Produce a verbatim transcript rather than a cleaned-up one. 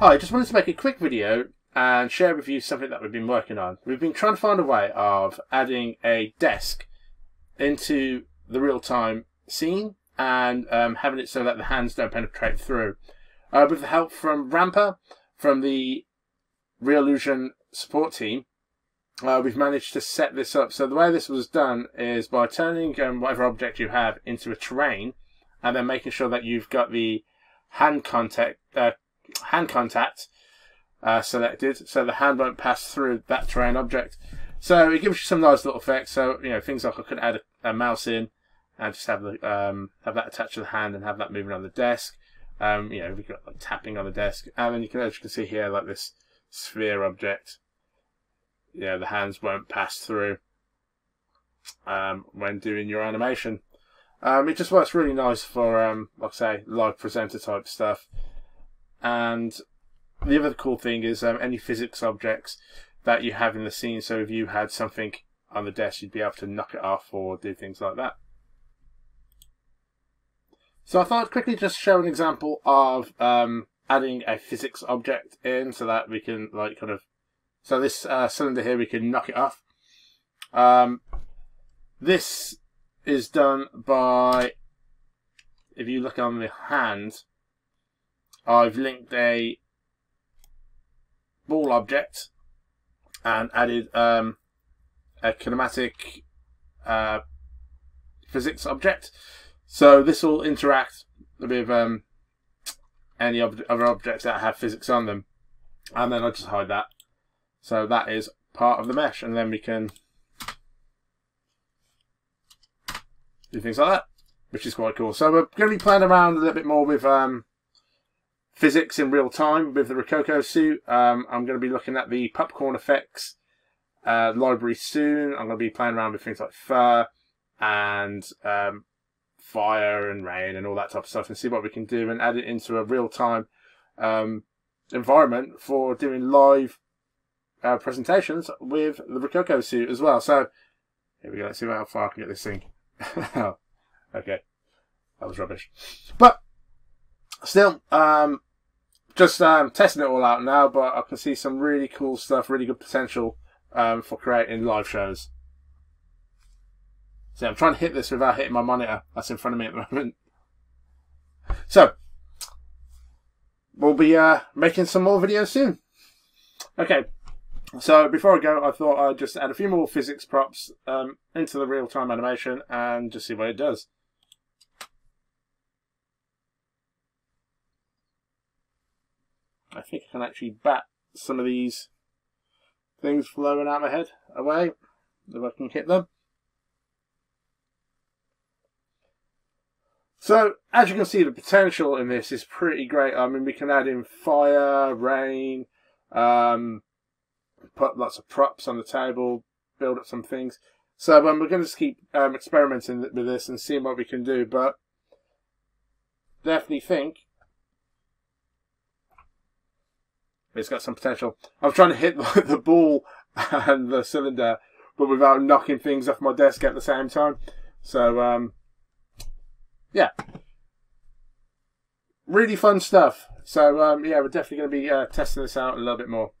Hi, just wanted to make a quick video and share with you something that we've been working on. We've been trying to find a way of adding a desk into the real-time scene and um, having it so that the hands don't penetrate through. Uh, with the help from Ramper, from the Reallusion support team, uh, we've managed to set this up. So the way this was done is by turning um, whatever object you have into a terrain and then making sure that you've got the hand contact uh, hand contact uh, selected, so the hand won't pass through that terrain object. So it gives you some nice little effects. So, you know, things like I could add a, a mouse in and just have the um, have that attached to the hand and have that moving on the desk. Um, you know, we've got like tapping on the desk, and then you can, as you can see here, like this sphere object. You know, the hands won't pass through um, when doing your animation. Um, it just works really nice for, um, like I say, live presenter type stuff. And the other cool thing is um, any physics objects that you have in the scene. So if you had something on the desk, you'd be able to knock it off or do things like that. So I thought I'd quickly just show an example of um, adding a physics object in, so that we can like kind of, so this uh, cylinder here, we can knock it off. Um, this is done by, if you look on the hand, I've linked a ball object and added um, a kinematic uh, physics object. So this will interact with um, any ob other objects that have physics on them. And then I'll just hide that. So that is part of the mesh. And then we can do things like that, which is quite cool. So we're going to be playing around a little bit more with um, physics in real time with the Rokoko suit. Um, I'm going to be looking at the popcorn effects uh, library soon. I'm going to be playing around with things like fur and um, fire and rain and all that type of stuff, and see what we can do and add it into a real-time um, environment for doing live uh, presentations with the Rokoko suit as well. So here we go. Let's see how far I can get this thing. Okay, that was rubbish, but still, um, just um, testing it all out now. But I can see some really cool stuff, really good potential um, for creating live shows. See, I'm trying to hit this without hitting my monitor that's in front of me at the moment. So we'll be uh, making some more videos soon. Okay, so before I go, I thought I'd just add a few more physics props um, into the real-time animation and just see what it does. I think I can actually bat some of these things flowing out of my head away if I can hit them. So, as you can see, the potential in this is pretty great. I mean, we can add in fire, rain, um, put lots of props on the table, build up some things. So, um, we're going to just keep um, experimenting with this and seeing what we can do. But definitely think it's got some potential. I'm trying to hit the ball and the cylinder, but without knocking things off my desk at the same time. So, um... yeah, really fun stuff. So um, yeah, we're definitely going to be uh, testing this out a little bit more.